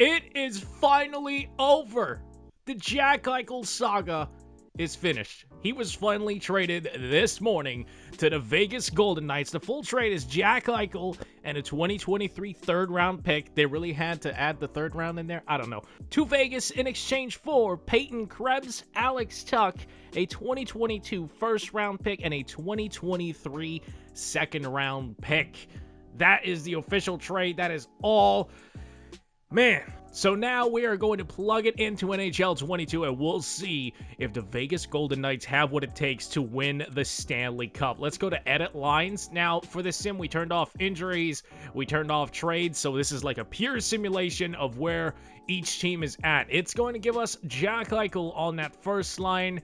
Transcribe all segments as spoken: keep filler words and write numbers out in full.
It is finally over. The Jack Eichel saga is finished. He was finally traded this morning to the Vegas Golden Knights. The full trade is Jack Eichel and a twenty twenty-three third round pick. They really had to add the third round in there. I don't know. To Vegas in exchange for Peyton Krebs, Alex Tuch, a twenty twenty-two first round pick, and a twenty twenty-three second round pick. That is the official trade. That is all. Man, so now we are going to plug it into N H L twenty-two, and we'll see if the Vegas Golden Knights have what it takes to win the Stanley Cup. Let's go to edit lines. Now, for this sim, we turned off injuries, we turned off trades, so this is like a pure simulation of where each team is at. It's going to give us Jack Eichel on that first line,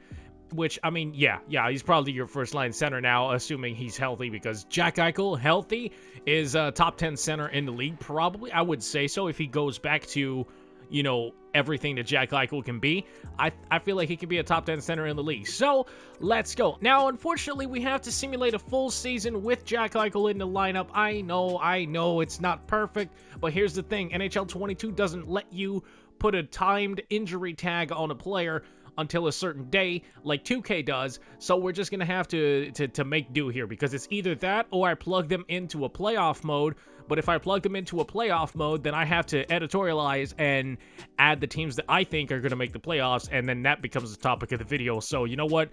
which, I mean, yeah, yeah, he's probably your first line center now, assuming he's healthy, because Jack Eichel, healthy, is a top ten center in the league, probably. I would say so if he goes back to, you know, everything that Jack Eichel can be. I, I feel like he could be a top ten center in the league. So, let's go. Now, unfortunately, we have to simulate a full season with Jack Eichel in the lineup. I know, I know, it's not perfect, but here's the thing. N H L twenty-two doesn't let you put a timed injury tag on a player until a certain day, like two K does, so we're just gonna have to, to to make do here, because it's either that or I plug them into a playoff mode. But if I plug them into a playoff mode, then I have to editorialize and add the teams that I think are gonna make the playoffs, and then that becomes the topic of the video. So you know what,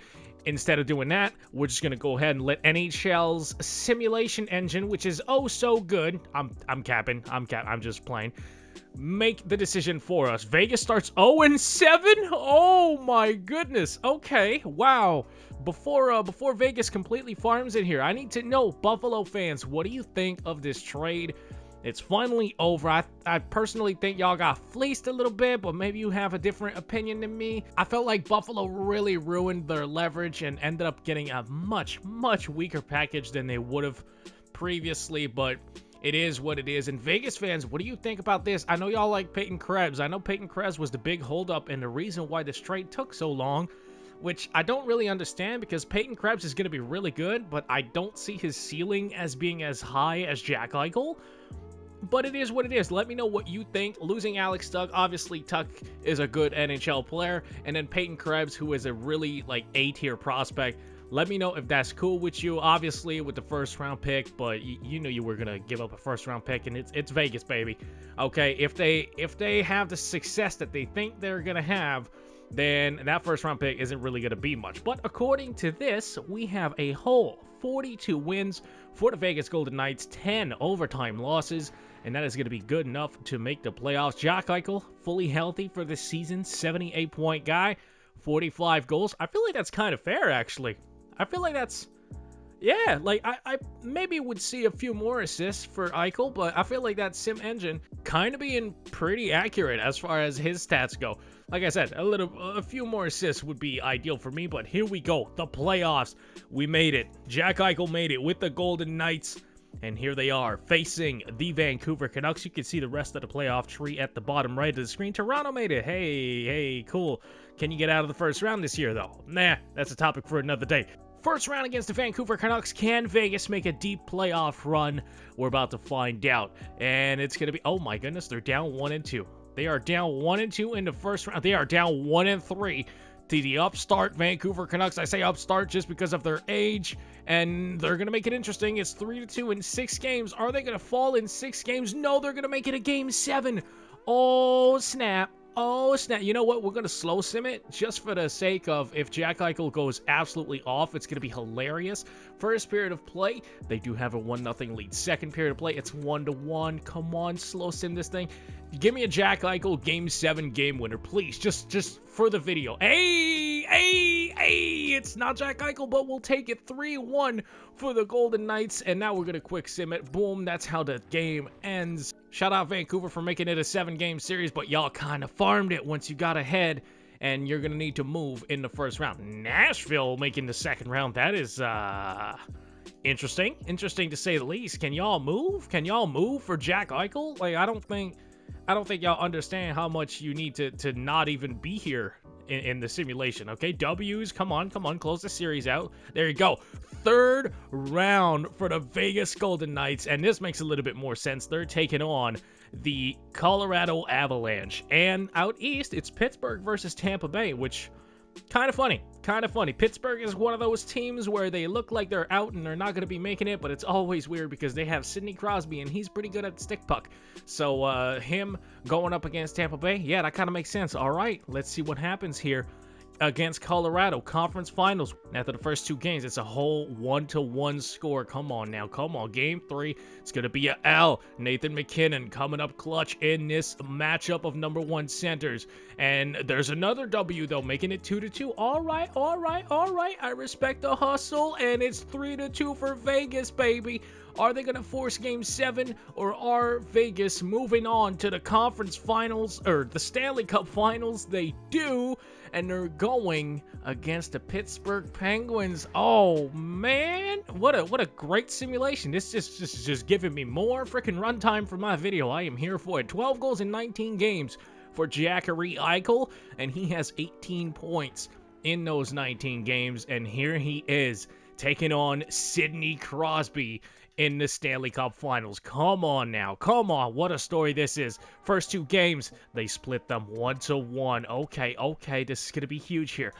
instead of doing that, we're just gonna go ahead and let N H L's simulation engine, which is oh so good, I'm I'm capping, I'm cap, I'm just playing, make the decision for us. Vegas starts oh and seven. Oh my goodness. Okay. Wow. Before uh, before Vegas completely farms in here, I need to know, Buffalo fans, what do you think of this trade? It's finally over. I, I personally think y'all got fleeced a little bit, but maybe you have a different opinion than me. I felt like Buffalo really ruined their leverage and ended up getting a much, much weaker package than they would have previously, but it is what it is. And Vegas fans, what do you think about this? I know y'all like Peyton Krebs. I know Peyton Krebs was the big holdup and the reason why this trade took so long, which I don't really understand, because Peyton Krebs is going to be really good, but I don't see his ceiling as being as high as Jack Eichel. But it is what it is. Let me know what you think. Losing Alex Tuch, obviously Tuch is a good N H L player, and then Peyton Krebs, who is a really like A-tier prospect. Let me know if that's cool with you, obviously, with the first-round pick, but you, you knew you were going to give up a first-round pick, and it's it's Vegas, baby. Okay, if they if they have the success that they think they're going to have, then that first-round pick isn't really going to be much. But according to this, we have a whole forty-two wins for the Vegas Golden Knights, ten overtime losses, and that is going to be good enough to make the playoffs. Jack Eichel, fully healthy for this season, seventy-eight point guy, forty-five goals. I feel like that's kind of fair, actually. I feel like that's, yeah, like, I, I maybe would see a few more assists for Eichel, but I feel like that sim engine kind of being pretty accurate as far as his stats go. Like I said, a little, a few more assists would be ideal for me, but here we go, the playoffs. We made it. Jack Eichel made it with the Golden Knights, and here they are facing the Vancouver Canucks. You can see the rest of the playoff tree at the bottom right of the screen. Toronto made it. Hey, hey, cool. Can you get out of the first round this year, though? Nah, that's a topic for another day. First round against the Vancouver Canucks. Can Vegas make a deep playoff run? We're about to find out. And it's going to be, oh my goodness, they're down one and two. They are down one and two in the first round. They are down one and three to the upstart Vancouver Canucks. I say upstart just because of their age, and they're going to make it interesting. It's three to two in six games. Are they going to fall in six games? No, they're going to make it a game seven. Oh, snap. Oh, snap. You know what? We're going to slow sim it just for the sake of if Jack Eichel goes absolutely off, it's going to be hilarious. First period of play, they do have a one nothing lead. Second period of play, it's one to one. Come on, slow sim this thing. Give me a Jack Eichel Game seven game winner, please. Just just for the video. Hey, hey, hey. It's not Jack Eichel, but we'll take it three one for the Golden Knights. And now we're going to quick sim it. Boom, that's how the game ends. Shout out Vancouver for making it a seven game series, but y'all kind of farmed it once you got ahead, and you're going to need to move in the first round. Nashville making the second round. That is uh, interesting. Interesting to say the least. Can y'all move? Can y'all move for Jack Eichel? Like, I don't think I don't think y'all understand how much you need to, to not even be here in, in the simulation, okay? W's, come on, come on, close the series out. There you go. Third round for the Vegas Golden Knights, and this makes a little bit more sense. They're taking on the Colorado Avalanche, and out east, it's Pittsburgh versus Tampa Bay, which... Kind of funny, kind of funny. Pittsburgh is one of those teams where they look like they're out and they're not going to be making it, but it's always weird because they have Sidney Crosby and he's pretty good at stick puck. So uh, him going up against Tampa Bay, yeah, that kind of makes sense. All right, let's see what happens here against Colorado. Conference finals. After the first two games, it's a whole one to one score. Come on now, come on. Game three, it's going to be a L. Nathan McKinnon coming up clutch in this matchup of number one centers. And there's another W, though, making it two to two. All right, all right, all right. I respect the hustle, and it's three to two for Vegas, baby. Are they going to force game seven, or are Vegas moving on to the conference finals, or the Stanley Cup finals? They do, and they're going against the Pittsburgh Penguins. Oh, man. What a what a great simulation. This just, just, is just giving me more freaking runtime for my video. I am here for it. twelve goals in nineteen games for Jack Eichel, and he has eighteen points in those nineteen games, and here he is taking on Sidney Crosby in the Stanley Cup Finals. Come on now. Come on. What a story this is. First two games, they split them one to one. Okay, okay. This is going to be huge here.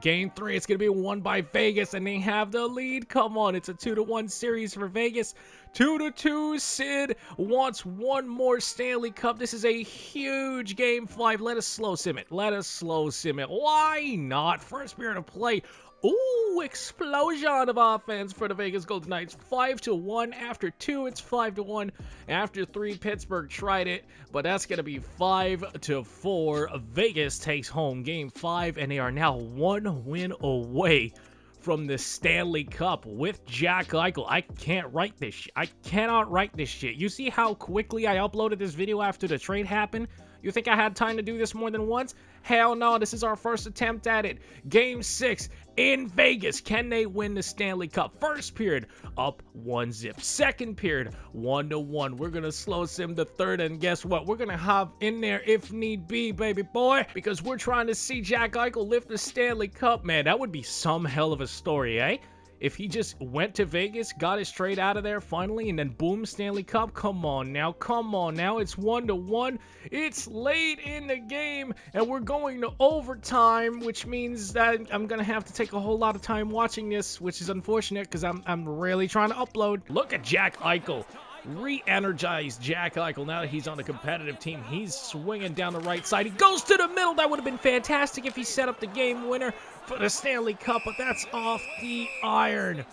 Game three, it's going to be won by Vegas, and they have the lead. Come on. It's a two to one series for Vegas. two to two. Sid wants one more Stanley Cup. This is a huge game five. Let us slow sim it. Let us slow sim it. Why not? First period of play. Ooh, explosion of offense for the Vegas Golden Knights. five to one. After two, it's five to one. After three, Pittsburgh tried it, but that's going to be five to four. Vegas takes home game five, and they are now one win away from the Stanley Cup with Jack Eichel. I can't write this shit. I cannot write this shit. You see how quickly I uploaded this video after the trade happened? You think I had time to do this more than once? Hell no, this is our first attempt at it. Game six in Vegas. Can they win the Stanley Cup? First period, up one zip. Second period, one to one. We're going to slow sim the third, and guess what? We're going to hop in there if need be, baby boy, because we're trying to see Jack Eichel lift the Stanley Cup. Man, that would be some hell of a story, eh? If he just went to Vegas, got his trade out of there finally, and then boom, Stanley Cup. Come on now. Come on now. It's one to one. It's late in the game, and we're going to overtime, which means that I'm going to have to take a whole lot of time watching this, which is unfortunate because I'm, I'm really trying to upload. Look at Jack Eichel. Re-energized Jack Eichel. Now that he's on a competitive team, he's swinging down the right side. He goes to the middle. That would have been fantastic if he set up the game winner for the Stanley Cup, but that's off the iron.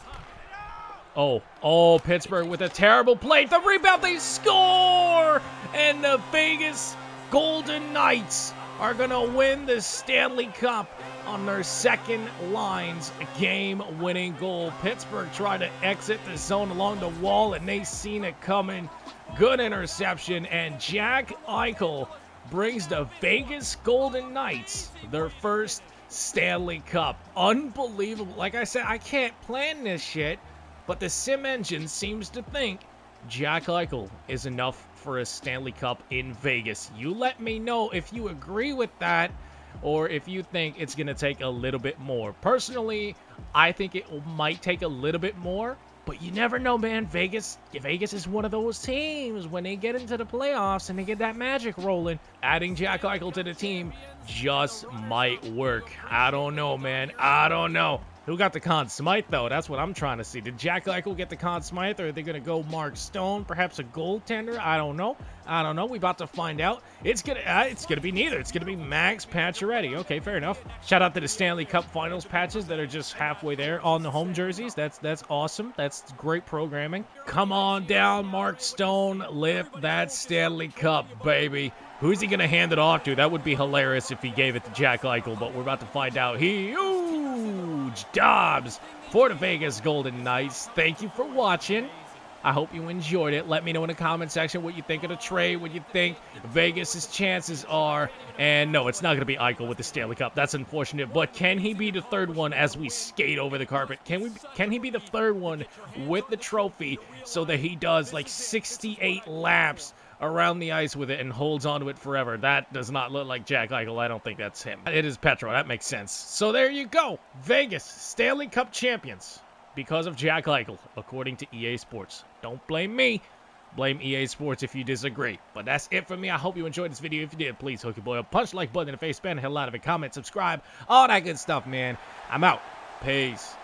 Oh, oh, Pittsburgh with a terrible play. The rebound, they score! And the Vegas Golden Knights are going to win the Stanley Cup on their second line's game-winning goal. Pittsburgh tried to exit the zone along the wall, and they seen it coming. Good interception, and Jack Eichel brings the Vegas Golden Knights their first Stanley Cup. Unbelievable. Like I said, I can't plan this shit, but the sim engine seems to think Jack Eichel is enough for a Stanley Cup in Vegas. You let me know if you agree with that, or if you think it's going to take a little bit more. Personally, I think it might take a little bit more, but you never know, man. Vegas, Vegas is one of those teams when they get into the playoffs and they get that magic rolling. Adding Jack Eichel to the team just might work. I don't know, man. I don't know. Who got the Conn Smythe, though? That's what I'm trying to see. Did Jack Eichel get the Conn Smythe, or are they going to go Mark Stone? Perhaps a goaltender? I don't know. I don't know. We're about to find out. It's going to uh, it's gonna be neither. It's going to be Max Pacioretty. Okay, fair enough. Shout out to the Stanley Cup Finals patches that are just halfway there on the home jerseys. That's, that's awesome. That's great programming. Come on down, Mark Stone. Lift that Stanley Cup, baby. Who's he going to hand it off to? That would be hilarious if he gave it to Jack Eichel, but we're about to find out. He... Ooh. Jobs for the Vegas Golden Knights. Thank you for watching. I hope you enjoyed it. Let me know in the comment section what you think of the trade, what you think Vegas's chances are. And no, it's not going to be Eichel with the Stanley Cup. That's unfortunate. But can he be the third one as we skate over the carpet? Can we? Can he be the third one with the trophy so that he does like sixty-eight laps around the ice with it and holds onto it forever. That does not look like Jack Eichel. I don't think that's him. It is Petro. That makes sense. So there you go. Vegas, Stanley Cup champions because of Jack Eichel, according to E A Sports. Don't blame me. Blame E A Sports if you disagree. But that's it for me. I hope you enjoyed this video. If you did, please hook your boy up. Punch the like button in the face. Spend a hell out of it. Comment, subscribe. All that good stuff, man. I'm out. Peace.